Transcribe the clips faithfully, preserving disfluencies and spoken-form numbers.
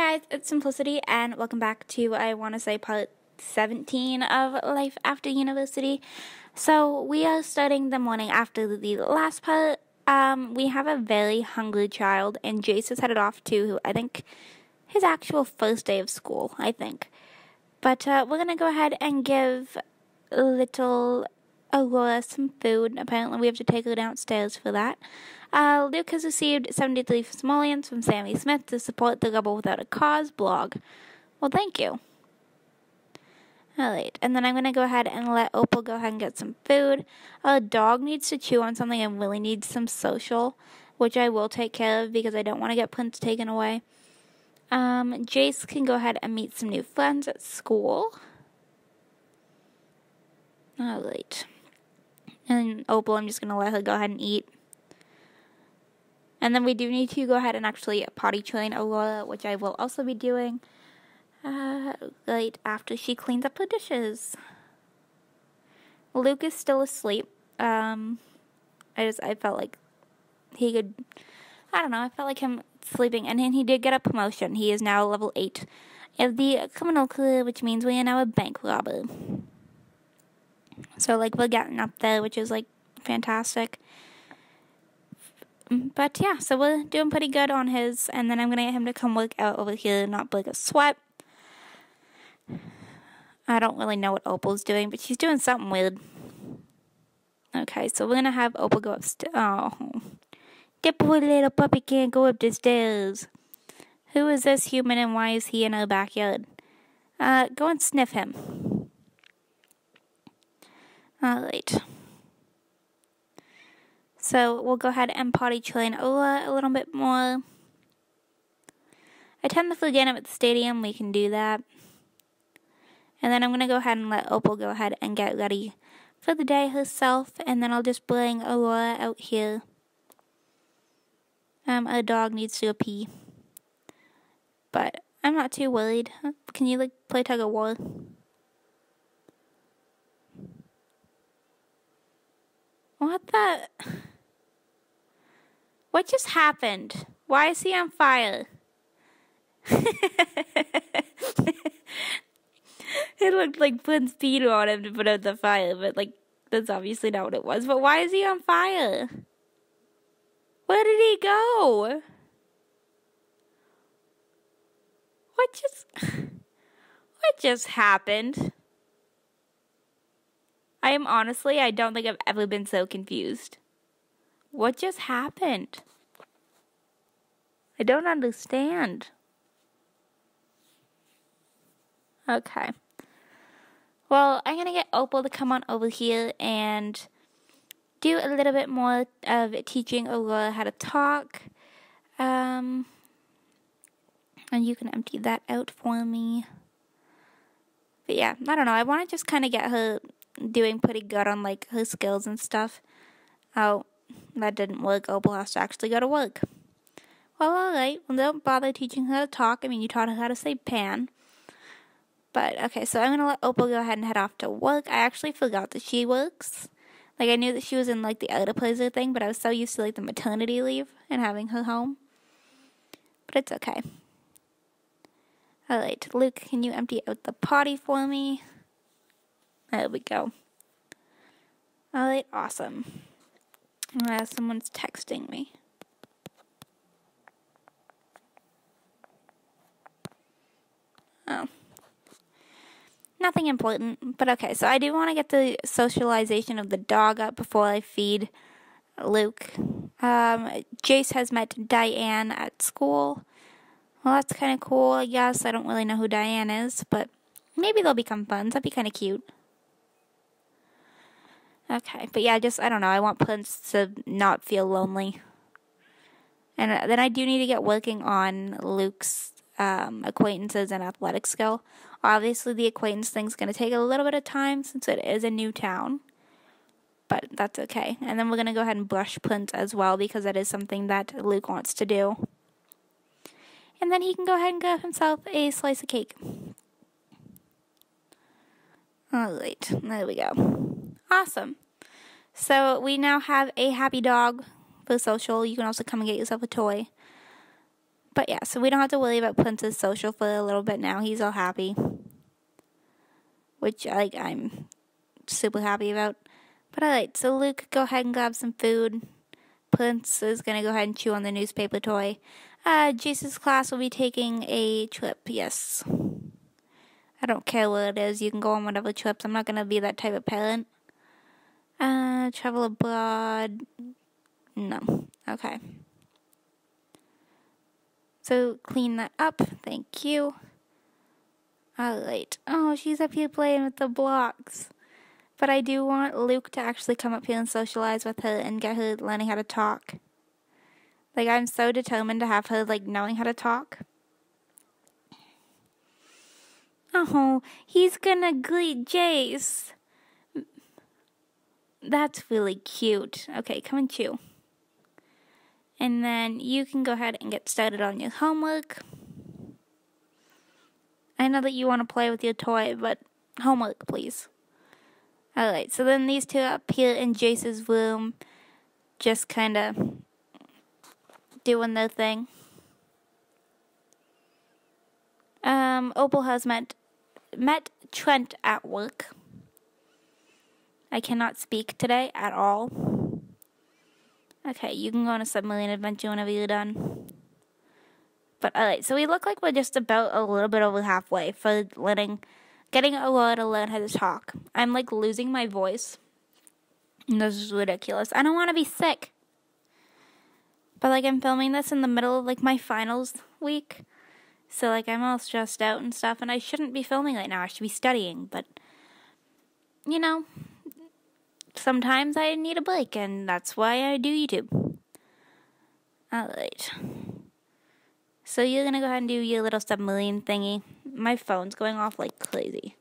guys, it's Simplicity, and welcome back to, I want to say, part seventeen of Life After University. So, we are starting the morning after the last part. Um, we have a very hungry child, and Jace is headed off to, I think, his actual first day of school, I think. But uh, we're going to go ahead and give little Aurora some food. Apparently we have to take her downstairs for that. Uh, Luke has received seventy-three simoleons from Sammy Smith to support the Rebel Without a Cause blog. Well, thank you. Alright, and then I'm going to go ahead and let Opal go ahead and get some food. Our dog needs to chew on something and really needs some social, which I will take care of because I don't want to get Prince taken away. Um, Jace can go ahead and meet some new friends at school. Alright. And Opal, I'm just going to let her go ahead and eat. And then we do need to go ahead and actually potty train Aurora, which I will also be doing uh, right after she cleans up her dishes. Luke is still asleep. Um, I just, I felt like he could, I don't know, I felt like him sleeping. And then he did get a promotion. He is now level eight of the criminal career, which means we are now a bank robber. So, like, we're getting up there, which is, like, fantastic. But, yeah, so we're doing pretty good on his. And then I'm going to get him to come work out over here and not break a sweat. I don't really know what Opal's doing, but she's doing something weird. Okay, so we're going to have Opal go upstairs. Oh. That poor little puppy can't go up the stairs. Who is this human and why is he in our backyard? Uh, go and sniff him. Alright. So we'll go ahead and potty train Ola a little bit more. Attend the flu game at the stadium, we can do that. And then I'm going to go ahead and let Opal go ahead and get ready for the day herself. And then I'll just bring Aurora out here. Um, our dog needs to go pee. But I'm not too worried. Can you, like, play tug of war? What the? What just happened? Why is he on fire? It looked like Prince Peter on him to put out the fire, but like, that's obviously not what it was. But why is he on fire? Where did he go? What just? What just happened? I am honestly, I don't think I've ever been so confused. What just happened? I don't understand. Okay. Well, I'm going to get Opal to come on over here and do a little bit more of teaching Aurora how to talk. Um, and you can empty that out for me. But yeah, I don't know. I want to just kind of get her doing pretty good on, like, her skills and stuff. Oh, that didn't work. Opal has to actually go to work. Well, alright. Well, don't bother teaching her how to talk. I mean, you taught her how to say pan. But, okay, so I'm going to let Opal go ahead and head off to work. I actually forgot that she works. Like, I knew that she was in, like, the elder pleasure thing, but I was so used to, like, the maternity leave and having her home. But it's okay. Alright, Luke, can you empty out the potty for me? There we go. Alright, awesome. Uh, someone's texting me. Oh. Nothing important, but okay, so I do want to get the socialization of the dog up before I feed Luke. Um, Jace has met Diane at school. Well, that's kind of cool, I guess. I don't really know who Diane is, but maybe they'll become friends. That'd be kind of cute. Okay, but yeah, just, I don't know, I want Prince to not feel lonely. And then I do need to get working on Luke's um, acquaintances and athletic skill. Obviously, the acquaintance thing's going to take a little bit of time since it is a new town. But that's okay. And then we're going to go ahead and brush Prince as well because that is something that Luke wants to do. And then he can go ahead and get himself a slice of cake. Alright, there we go. Awesome. So we now have a happy dog for social. You can also come and get yourself a toy. But yeah, so we don't have to worry about Prince's social for a little bit now. He's all happy. Which, like, I'm super happy about. But alright, so Luke, go ahead and grab some food. Prince is going to go ahead and chew on the newspaper toy. Uh, Jace's class will be taking a trip, yes. I don't care where it is. You can go on whatever trips. I'm not going to be that type of parent. Uh, travel abroad. No. Okay. So, clean that up. Thank you. Alright. Oh, she's up here playing with the blocks. But I do want Luke to actually come up here and socialize with her and get her learning how to talk. Like, I'm so determined to have her, like, knowing how to talk. Oh, he's gonna greet Jace. That's really cute. Okay, come and chew. And then you can go ahead and get started on your homework. I know that you want to play with your toy, but homework, please. Alright, so then these two are up here in Jace's room, just kind of doing their thing. Um, Opal has met, met Trent at work. I cannot speak today at all. Okay, you can go on a submarine adventure whenever you're done. But alright, so we look like we're just about a little bit over halfway for learning, getting Aurora to learn how to talk. I'm like losing my voice. And this is ridiculous. I don't want to be sick. But like I'm filming this in the middle of like my finals week. So like I'm all stressed out and stuff. And I shouldn't be filming right now. I should be studying. But, you know, sometimes I need a break. And that's why I do YouTube. Alright. So you're going to go ahead and do your little submarine thingy. My phone's going off like crazy.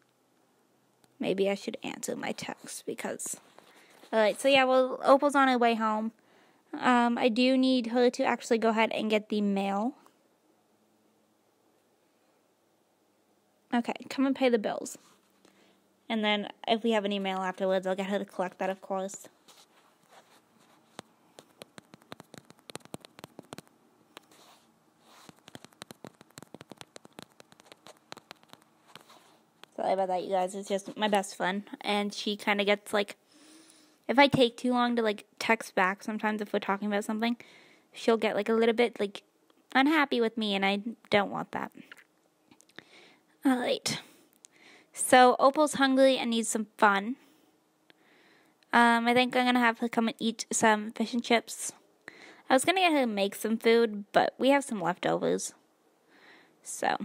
Maybe I should answer my text because... Alright, so yeah, well, Opal's on her way home. Um, I do need her to actually go ahead and get the mail. Okay, come and pay the bills. And then if we have an email afterwards, I'll get her to collect that, of course. Sorry about that, you guys. It's just my best friend. And she kind of gets, like, if I take too long to, like, text back sometimes if we're talking about something, she'll get, like, a little bit, like, unhappy with me, and I don't want that. Alright. So, Opal's hungry and needs some fun. Um, I think I'm going to have her come and eat some fish and chips. I was going to get her to make some food, but we have some leftovers. So...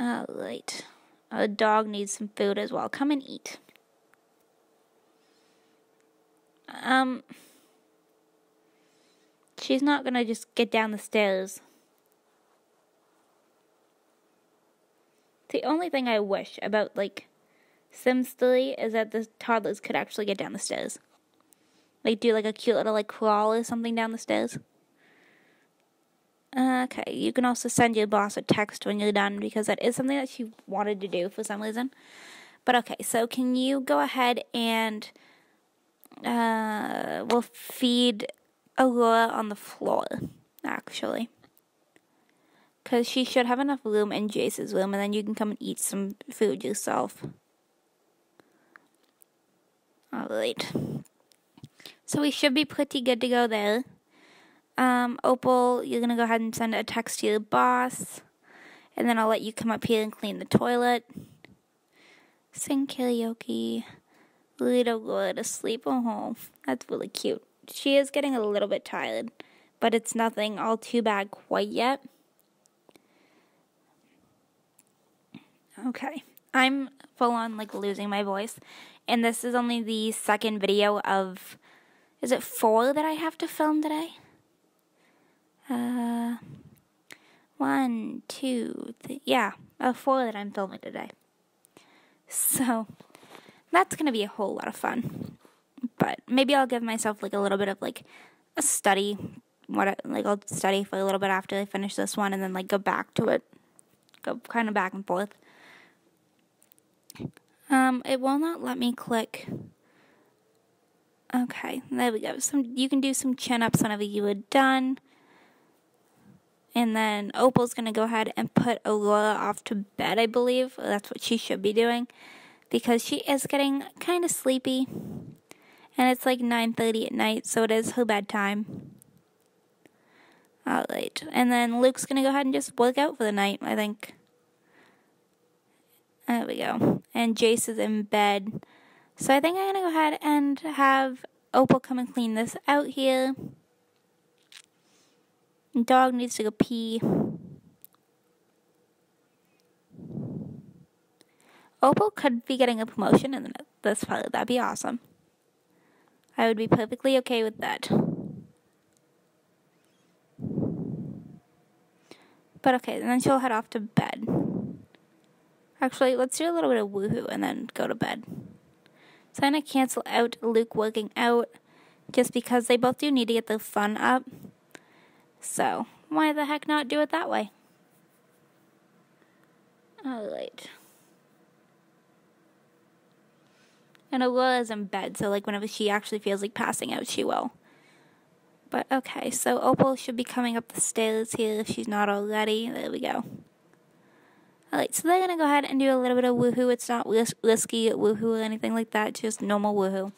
Alright. Our dog needs some food as well. Come and eat. Um. She's not gonna just get down the stairs. The only thing I wish about, like, Sims three is that the toddlers could actually get down the stairs. Like, do, like, a cute little, like, crawl or something down the stairs. Okay, you can also send your boss a text when you're done because that is something that she wanted to do for some reason. But okay, so can you go ahead and uh, we'll feed Aurora on the floor, actually. Because she should have enough room in Jace's room, and then you can come and eat some food yourself. Alright. So we should be pretty good to go there. Um, Opal, you're gonna go ahead and send a text to your boss, and then I'll let you come up here and clean the toilet, sing karaoke, lead Aurora to sleep. Oh, that's really cute. She is getting a little bit tired, but it's nothing all too bad quite yet. Okay, I'm full on like losing my voice, and this is only the second video of, is it four that I have to film today? Uh, one, two, three, yeah, uh, four that I'm filming today. So, that's gonna be a whole lot of fun. But maybe I'll give myself, like, a little bit of, like, a study. What I, like, I'll study for a little bit after I finish this one and then, like, go back to it. Go kind of back and forth. Um, it will not let me click. Okay, there we go. Some, you can do some chin-ups whenever you are done. And then Opal's going to go ahead and put Aurora off to bed, I believe. That's what she should be doing, because she is getting kind of sleepy. And it's like nine thirty at night, so it is her bedtime. Alright, and then Luke's going to go ahead and just work out for the night, I think. There we go. And Jace is in bed. So I think I'm going to go ahead and have Opal come and clean this out here. Dog needs to go pee. Opal could be getting a promotion in this part. That'd be awesome. I would be perfectly okay with that. But okay, and then she'll head off to bed. Actually, let's do a little bit of woohoo and then go to bed. So I'm going to cancel out Luke working out, just because they both do need to get their fun up. So, why the heck not do it that way? Alright. And Aurora's in bed, so like whenever she actually feels like passing out, she will. But okay, so Opal should be coming up the stairs here if she's not already. There we go. Alright, so they're going to go ahead and do a little bit of woohoo. It's not ris risky woohoo or anything like that, just normal woohoo.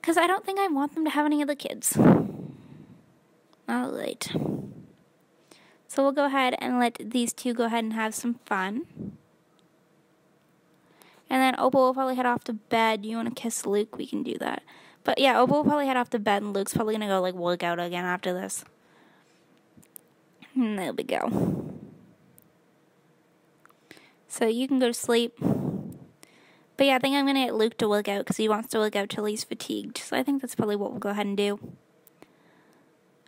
Because I don't think I want them to have any other kids. Alright. So we'll go ahead and let these two go ahead and have some fun. And then Opal will probably head off to bed. You want to kiss Luke? We can do that. But yeah, Opal will probably head off to bed, and Luke's probably going to go like work out again after this. And there we go. So you can go to sleep. But yeah, I think I'm going to get Luke to work out, because he wants to work out till he's fatigued. So I think that's probably what we'll go ahead and do.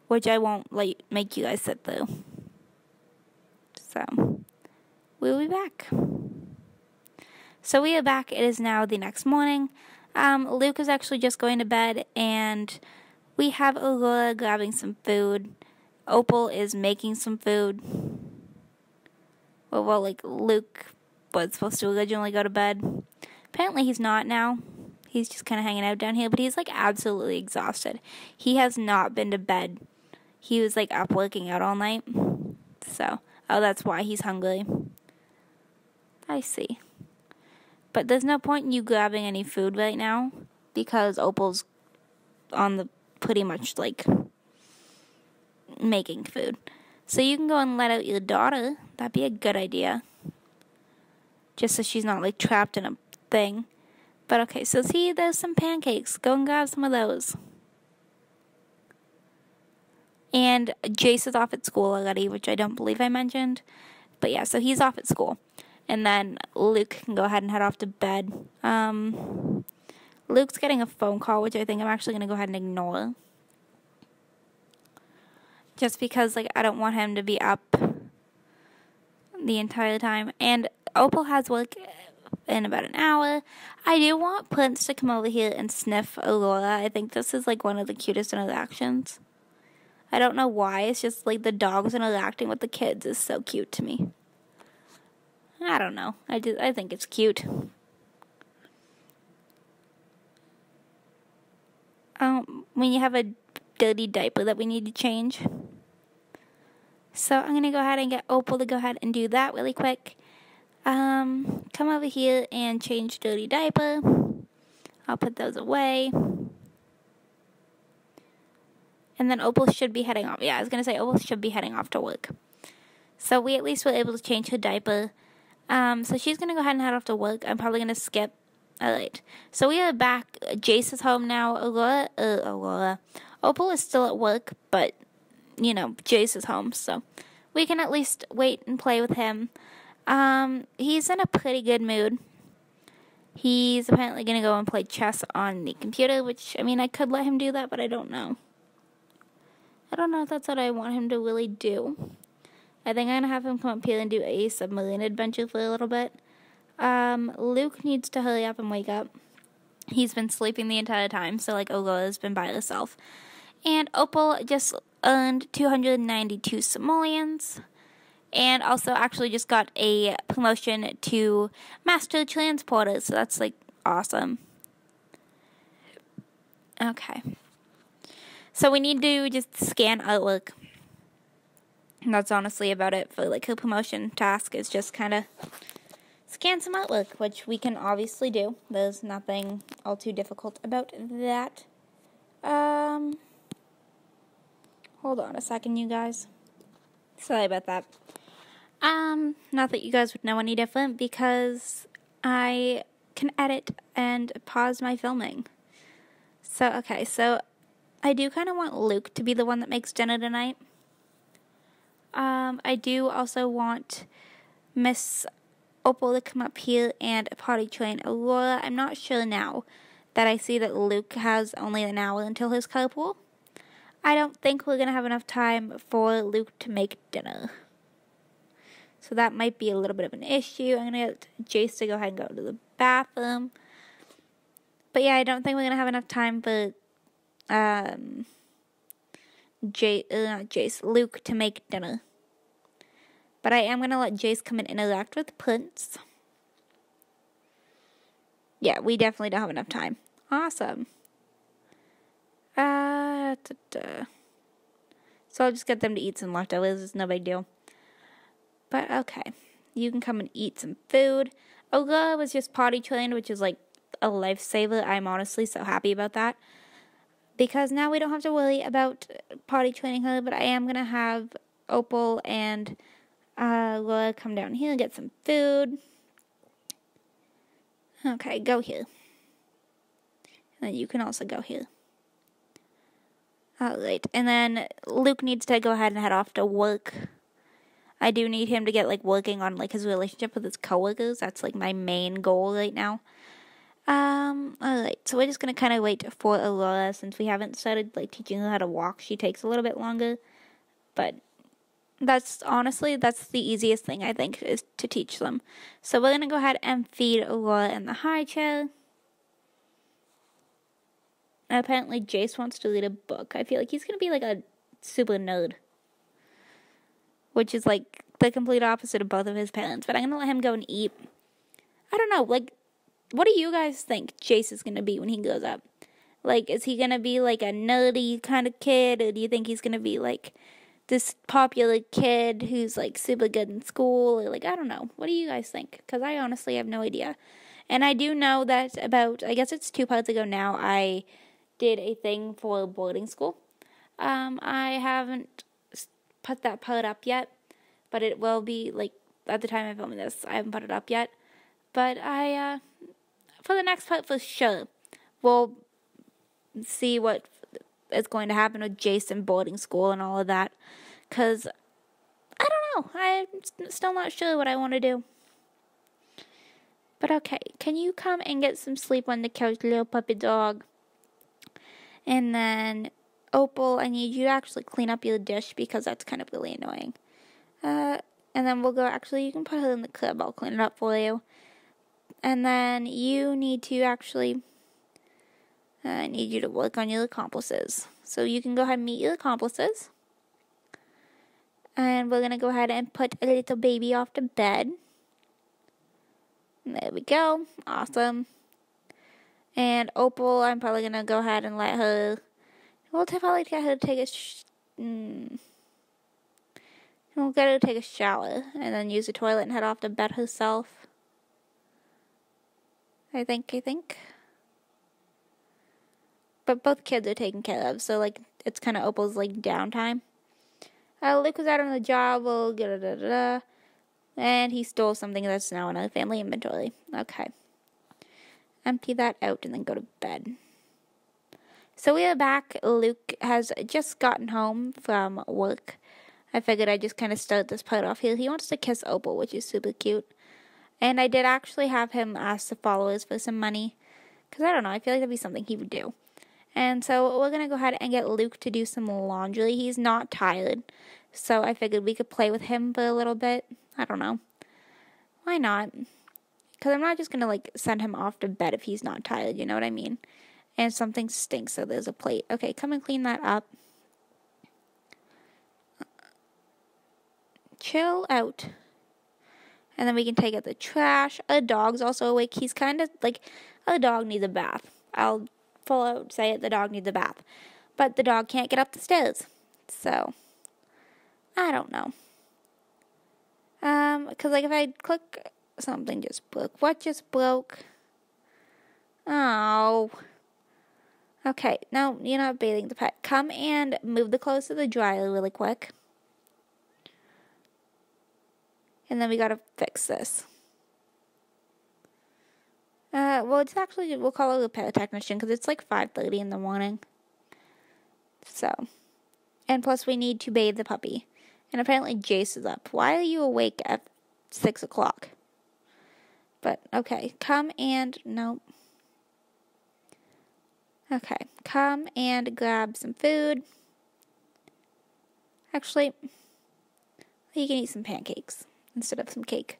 Which I won't, like, make you guys sit through. So, we'll be back. So we are back. It is now the next morning. Um, Luke is actually just going to bed, and we have Aurora grabbing some food. Opal is making some food. Well, well, like, Luke was supposed to originally go to bed. Apparently he's not now. He's just kind of hanging out down here, but he's, like, absolutely exhausted. He has not been to bed. He was, like, up working out all night. So, oh, that's why he's hungry. I see. But there's no point in you grabbing any food right now, because Opal's on the pretty much, like, making food. So you can go and let out your daughter. That'd be a good idea. Just so she's not, like, trapped in a thing. But okay, so see, there's some pancakes. Go and grab some of those. And Jace is off at school already, which I don't believe I mentioned. But yeah, so he's off at school. And then Luke can go ahead and head off to bed. Um, Luke's getting a phone call, which I think I'm actually going to go ahead and ignore. Just because, like, I don't want him to be up the entire time. And Opal has work in about an hour. I do want Prince to come over here and sniff Aurora. I think this is, like, one of the cutest interactions. I don't know why. It's just, like, the dogs interacting with the kids is so cute to me. I don't know. I do, I think it's cute. Um, when you have a dirty diaper that we need to change. So I'm going to go ahead and get Opal to go ahead and do that really quick. Um, come over here and change dirty diaper. I'll put those away. And then Opal should be heading off. Yeah, I was going to say Opal should be heading off to work. So we at least were able to change her diaper. Um, so she's going to go ahead and head off to work. I'm probably going to skip. Alright. So we are back. Jace is home now. Aurora, uh, Aurora. Opal is still at work, but, you know, Jace is home. So we can at least wait and play with him. Um, he's in a pretty good mood. He's apparently going to go and play chess on the computer, which, I mean, I could let him do that, but I don't know. I don't know if that's what I want him to really do. I think I'm going to have him come up here and do a submarine adventure for a little bit. Um, Luke needs to hurry up and wake up. He's been sleeping the entire time, so, like, Aurora's been by herself. And Opal just earned two hundred ninety-two simoleons. And also actually just got a promotion to Master Transporter, so that's, like, awesome. Okay. So we need to just scan artwork. And that's honestly about it for like a promotion task. It's just kind of scan some artwork, which we can obviously do. There's nothing all too difficult about that. Um, hold on a second, you guys. Sorry about that. Um, not that you guys would know any different, because I can edit and pause my filming. So, okay, so I do kind of want Luke to be the one that makes dinner tonight. Um, I do also want Miss Opal to come up here and potty train Aurora. I'm not sure now that I see that Luke has only an hour until his carpool. I don't think we're going to have enough time for Luke to make dinner. So that might be a little bit of an issue. I'm going to get Jace to go ahead and go to the bathroom. But yeah, I don't think we're going to have enough time for um, J uh, not Jace, Luke to make dinner. But I am going to let Jace come and interact with Prince. Yeah, we definitely don't have enough time. Awesome. Uh, da -da. So I'll just get them to eat some leftovers. It's no big deal. But okay, you can come and eat some food. Olga was just potty trained, which is like a lifesaver. I'm honestly so happy about that, because now we don't have to worry about potty training her. But I am going to have Opal and uh, Laura come down here and get some food. Okay, go here. And then you can also go here. Alright, and then Luke needs to go ahead and head off to work. I do need him to get, like, working on, like, his relationship with his coworkers. That's, like, my main goal right now. Um, alright, so we're just gonna kind of wait for Aurora, since we haven't started, like, teaching her how to walk. She takes a little bit longer, but that's, honestly, that's the easiest thing, I think, is to teach them. So we're gonna go ahead and feed Aurora in the high chair. And apparently Jace wants to read a book. I feel like he's gonna be, like, a super nerd, which is, like, the complete opposite of both of his parents. But I'm going to let him go and eat. I don't know, like, what do you guys think Jace is going to be when he grows up? Like, is he going to be, like, a nerdy kind of kid? Or do you think he's going to be, like, this popular kid who's, like, super good in school? Or, like, I don't know. What do you guys think? Because I honestly have no idea. And I do know that about, I guess it's two parts ago now, I did a thing for boarding school. Um, I haven't put that part up yet, but it will be, like, at the time I'm filming this, I haven't put it up yet, but I, uh, for the next part for sure, we'll see what is going to happen with Jason boarding school and all of that, because, I don't know, I'm still not sure what I want to do. But okay, can you come and get some sleep on the couch, little puppy dog? And then Opal, I need you to actually clean up your dish, because that's kind of really annoying. Uh, and then we'll go, actually, you can put her in the crib. I'll clean it up for you. And then you need to actually, uh, I need you to work on your accomplices. So you can go ahead and meet your accomplices. And we're going to go ahead and put a little baby off to bed. And there we go. Awesome. And Opal, I'm probably going to go ahead and let her, We'll probably get her to take a sh mm. We'll get her to take a shower and then use the toilet and head off to bed herself. I think, I think. But both kids are taken care of, so, like, it's kind of Opal's, like, downtime. Uh, Luke was out on the job, we'll da da da, and he stole something that's now in our family inventory. Okay. Empty that out and then go to bed. So we are back. Luke has just gotten home from work. I figured I'd just kind of start this part off here. He wants to kiss Opal, which is super cute. And I did actually have him ask the followers for some money, because I don't know, I feel like that'd be something he would do. And so we're going to go ahead and get Luke to do some laundry. He's not tired, so I figured we could play with him for a little bit. I don't know. Why not? Because I'm not just going to, like, send him off to bed if he's not tired, you know what I mean? And something stinks, so there's a plate. Okay, come and clean that up. Chill out. And then we can take out the trash. Our dog's also awake. He's kind of, like, our dog needs a bath. I'll full out say it, the dog needs a bath. But the dog can't get up the stairs. So, I don't know. Um, because, like, if I click something, just broke. What just broke? Oh. Okay, no, you're not bathing the pet. Come and move the clothes to the dryer really quick. And then we gotta fix this. Uh, well, it's actually, we'll call it a pyrotechnician because it's like five thirty in the morning. So. And plus we need to bathe the puppy. And apparently Jace is up. Why are you awake at six o'clock? But, okay. Come and, no. Okay. Come and grab some food. Actually, you can eat some pancakes instead of some cake.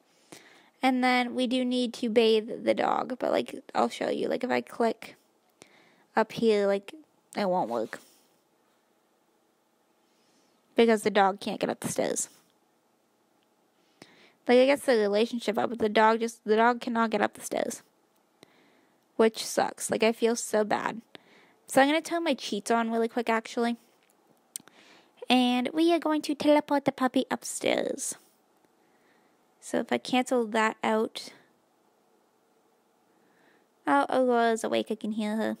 And then we do need to bathe the dog. But, like, I'll show you. Like, if I click up here, like, it won't work. Because the dog can't get up the stairs. Like, I guess the relationship up, but the dog just, the dog cannot get up the stairs. Which sucks. Like, I feel so bad. So I'm going to turn my cheats on really quick, actually. And we are going to teleport the puppy upstairs. So if I cancel that out. Oh, Aurora's awake. I can hear her.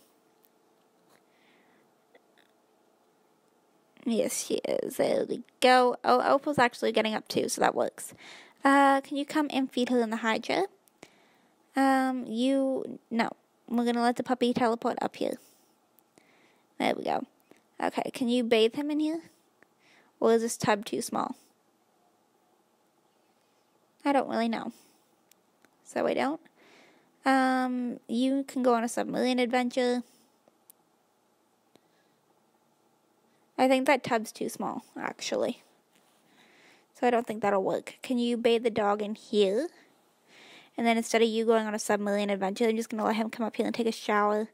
Yes, she is. There we go. Oh, Opal's actually getting up too, so that works. Uh, can you come and feed her in the hydra? Um, you... No. We're gonna let the puppy teleport up here. There we go. Okay, can you bathe him in here? Or is this tub too small? I don't really know. So I don't. Um, you can go on a submarine adventure. I think that tub's too small, actually. So I don't think that'll work. Can you bathe the dog in here? And then instead of you going on a submarine adventure, I'm just going to let him come up here and take a shower.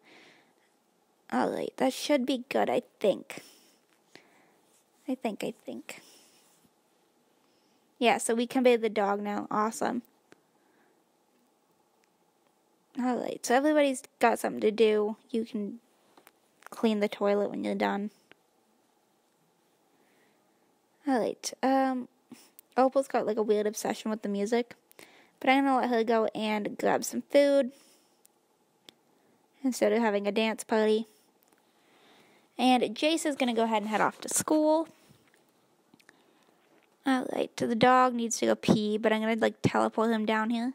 Alright, that should be good, I think. I think, I think. Yeah, so we can bathe the dog now. Awesome. Alright, so everybody's got something to do. You can clean the toilet when you're done. Alright, um, Opal's got like a weird obsession with the music, but I'm gonna let her go and grab some food instead of having a dance party. And Jace is gonna go ahead and head off to school. Alright, so the dog needs to go pee, but I'm gonna like teleport him down here.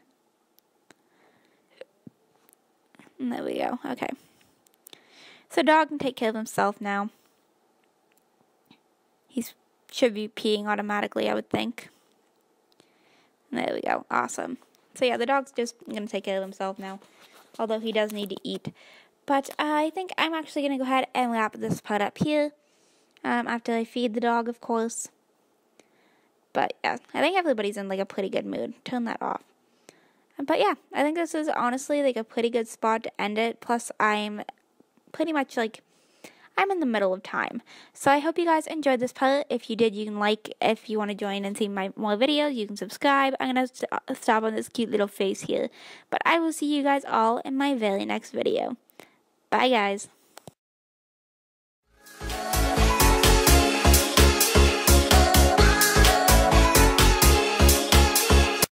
And there we go, okay. So dog can take care of himself now. He's... should be peeing automatically, I would think. There we go. Awesome. So yeah, the dog's just going to take care of himself now. Although he does need to eat. But uh, I think I'm actually going to go ahead and wrap this part up here. Um, after I feed the dog, of course. But yeah, I think everybody's in like a pretty good mood. Turn that off. But yeah, I think this is honestly like a pretty good spot to end it. Plus, I'm pretty much like... I'm in the middle of time. So I hope you guys enjoyed this part. If you did, you can like. If you want to join and see my more videos, you can subscribe. I'm going to st stop on this cute little face here. But I will see you guys all in my very next video. Bye, guys.